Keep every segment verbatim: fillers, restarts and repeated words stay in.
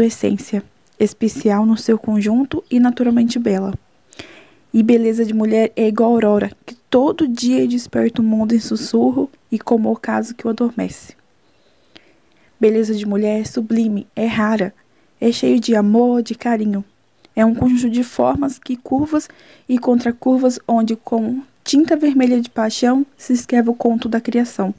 Essência, especial no seu conjunto e naturalmente bela. E beleza de mulher é igual a aurora, que todo dia desperta o mundo em sussurro e como o ocaso que o adormece. Beleza de mulher é sublime, é rara, é cheio de amor, de carinho. É um conjunto de formas que curvas e contracurvas, onde com tinta vermelha de paixão se escreve o conto da criação.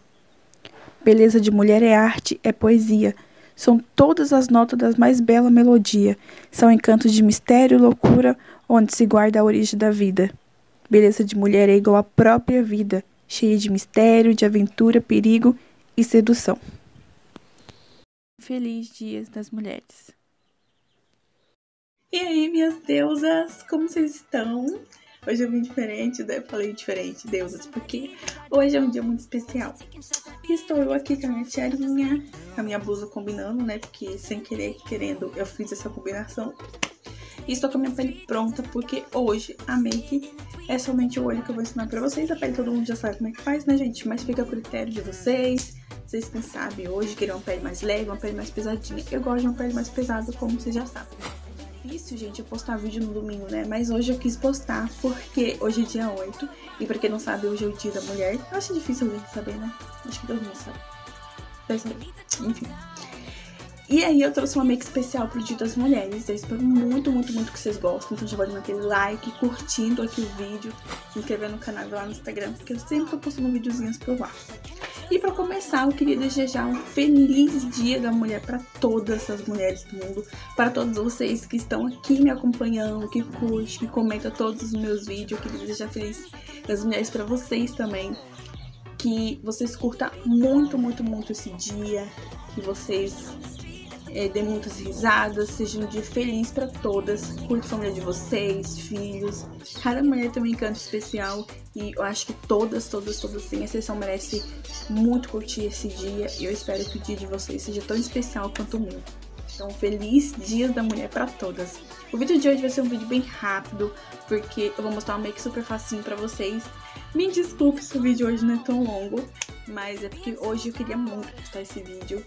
Beleza de mulher é arte, é poesia. São todas as notas das mais bela melodia. São encantos de mistério e loucura, onde se guarda a origem da vida. Beleza de mulher é igual à própria vida, cheia de mistério, de aventura, perigo e sedução. Feliz Dia das Mulheres! E aí, minhas deusas, como vocês estão? Hoje eu vim diferente, daí eu falei diferente, deusas, porque hoje é um dia muito especial. E estou eu aqui com a minha tiarinha, com a minha blusa combinando, né? Porque sem querer, querendo, eu fiz essa combinação. E estou com a minha pele pronta, porque hoje a make é somente o olho que eu vou ensinar pra vocês. A pele todo mundo já sabe como é que faz, né, gente? Mas fica a critério de vocês. Vocês quem sabe hoje querer uma pele mais leve, uma pele mais pesadinha. Eu gosto de uma pele mais pesada, como vocês já sabem. Difícil, gente, eu postar vídeo no domingo, né? Mas hoje eu quis postar porque hoje é dia oito. E pra quem não sabe, hoje é o Dia da Mulher. Eu acho difícil alguém saber, né? Acho que todo mundo sabe. Enfim. E aí eu trouxe uma make especial pro Dia das Mulheres. Eu espero muito, muito, muito que vocês gostem. Então já vou deixar aquele like, curtindo aqui o vídeo, se inscrever no canal lá no Instagram, porque eu sempre tô postando videozinhos por lá. E pra começar, eu queria desejar um feliz Dia da Mulher pra todas as mulheres do mundo, para todos vocês que estão aqui me acompanhando, que curte, que comenta todos os meus vídeos. Eu queria desejar feliz das mulheres pra vocês também, que vocês curtam muito, muito, muito esse dia, que vocês é, dêem muitas risadas, seja um dia feliz pra todas. Curte a família de vocês, filhos, cada mulher tem um encanto especial. E eu acho que todas, todas, todas, sem exceção, merecem muito curtir esse dia. E eu espero que o dia de vocês seja tão especial quanto o meu. Então, feliz Dia da Mulher pra todas. O vídeo de hoje vai ser um vídeo bem rápido, porque eu vou mostrar uma make super facinho pra vocês. Me desculpe se o vídeo hoje não é tão longo, mas é porque hoje eu queria muito postar esse vídeo.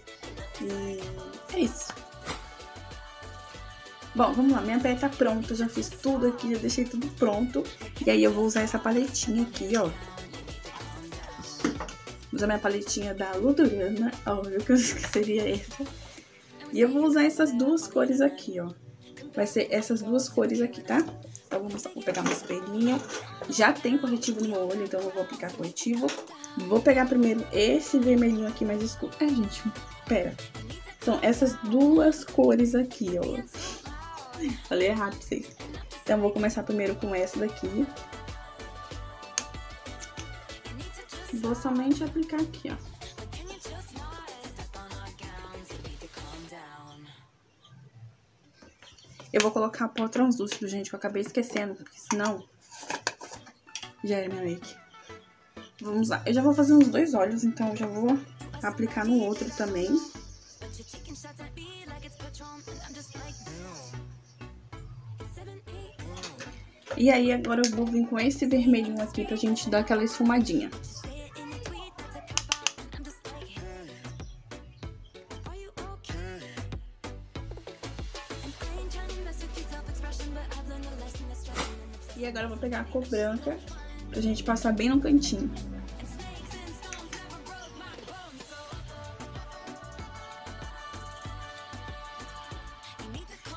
E é isso. Bom, vamos lá, minha pele tá pronta, já fiz tudo aqui, já deixei tudo pronto. E aí eu vou usar essa paletinha aqui, ó. Vou usar minha paletinha da Ludurana, óbvio que eu esqueceria essa. E eu vou usar essas duas cores aqui, ó. Vai ser essas duas cores aqui, tá? Então vamos, vou pegar meu espelhinho. Já tem corretivo no meu olho, então eu vou aplicar corretivo. Vou pegar primeiro esse vermelhinho aqui mais escuro. É, gente, pera. São essas duas cores aqui, ó. Falei errado pra vocês. Então vou começar primeiro com essa daqui. Vou somente aplicar aqui, ó. Eu vou colocar pó translúcido, gente, que eu acabei esquecendo, porque senão já era minha make. Vamos lá. Eu já vou fazer uns dois olhos, então eu já vou aplicar no outro também. E aí agora eu vou vir com esse vermelhinho aqui pra gente dar aquela esfumadinha. E agora eu vou pegar a cor branca pra gente passar bem no cantinho.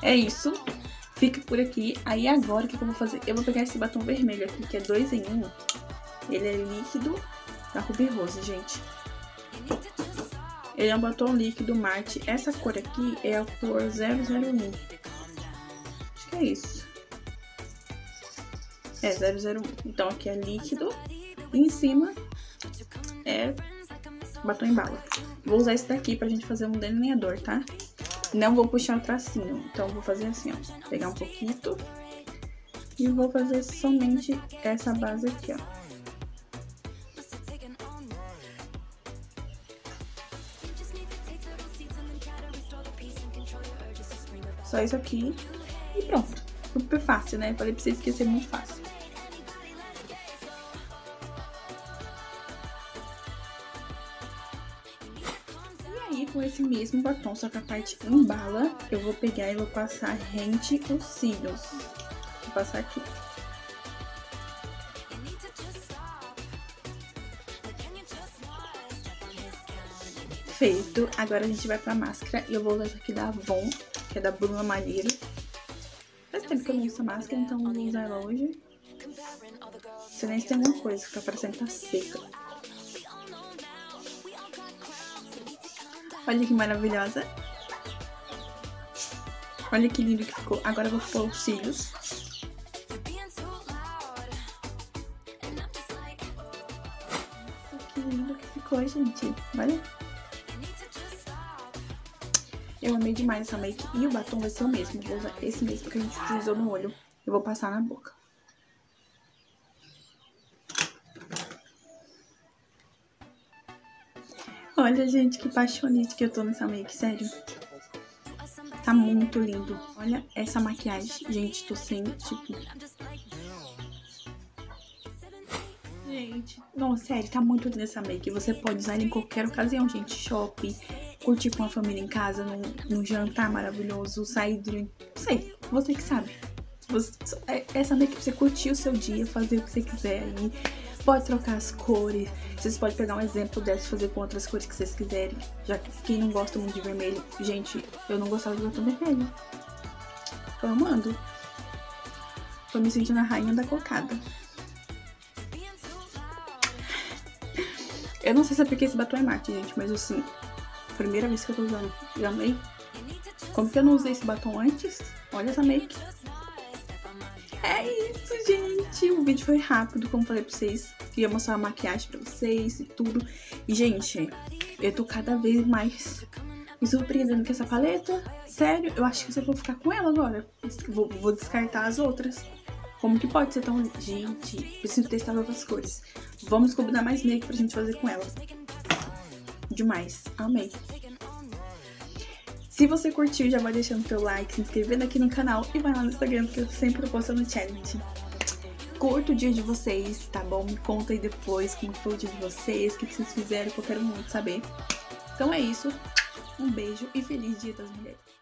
É isso. Fica por aqui. Aí agora o que eu vou fazer? Eu vou pegar esse batom vermelho aqui, que é dois em um. Ele é líquido da Ruby Rose, gente. Ele é um batom líquido mate. Essa cor aqui é a cor zero zero um. Acho que é isso. É zero zero um. Então aqui é líquido. E em cima é batom em bala. Vou usar esse daqui pra gente fazer um delineador, tá? Não vou puxar o tracinho, então vou fazer assim, ó. Pegar um pouquinho e vou fazer somente essa base aqui, ó. Só isso aqui e pronto. Super fácil, né? Eu falei pra vocês que ia ser muito fácil. esse mesmo batom, só que a parte embala, eu vou pegar e vou passar rente os cílios. Vou passar aqui. Feito. Agora a gente vai pra máscara e eu vou usar essa aqui da Avon, que é da Bruna Marilho. Faz tempo que eu não uso essa máscara, então vou usar ela hoje. Você nem tem alguma coisa, fica parecendo que tá seca. Olha que maravilhosa. Olha que lindo que ficou. Agora eu vou pôr os cílios. Nossa, que lindo que ficou, gente. Olha. Eu amei demais essa make. E o batom vai ser o mesmo. Vou usar esse mesmo que a gente utilizou no olho. Eu vou passar na boca. Olha, gente, que apaixonante que eu tô nessa make, sério. Tá muito lindo. Olha essa maquiagem. Gente, tô sem, tipo... Gente, não, sério, tá muito linda essa make. Você pode usar ela em qualquer ocasião, gente. Shopping, curtir com a família em casa, num, num jantar maravilhoso, sair de... Não sei, você que sabe. Você, essa make pra você curtir o seu dia, fazer o que você quiser aí. Pode trocar as cores, vocês podem pegar um exemplo dessa e fazer com outras cores que vocês quiserem. Já que quem não gosta muito de vermelho, gente, eu não gostava de batom vermelho. Tô amando. Tô me sentindo a rainha da cocada. Eu não sei se é porque esse batom é mate, gente, mas assim, primeira vez que eu tô usando, já amei. Como que eu não usei esse batom antes? Olha essa make. É isso, gente. O vídeo foi rápido, como falei pra vocês. Queria mostrar a maquiagem pra vocês e tudo. E, gente, eu tô cada vez mais me surpreendendo com essa paleta. Sério, eu acho que eu vou ficar com ela agora. Vou, vou descartar as outras. Como que pode ser tão... Gente, preciso testar novas cores. Vamos combinar mais make pra gente fazer com ela. Demais. Amei. Se você curtiu, já vai deixando o seu like, se inscrevendo aqui no canal e vai lá no Instagram, porque eu sempre posto no challenge. Curta o dia de vocês, tá bom? Me conta aí depois como foi o dia de vocês, o que vocês fizeram, que eu quero muito saber. Então é isso, um beijo e feliz Dia das Mulheres.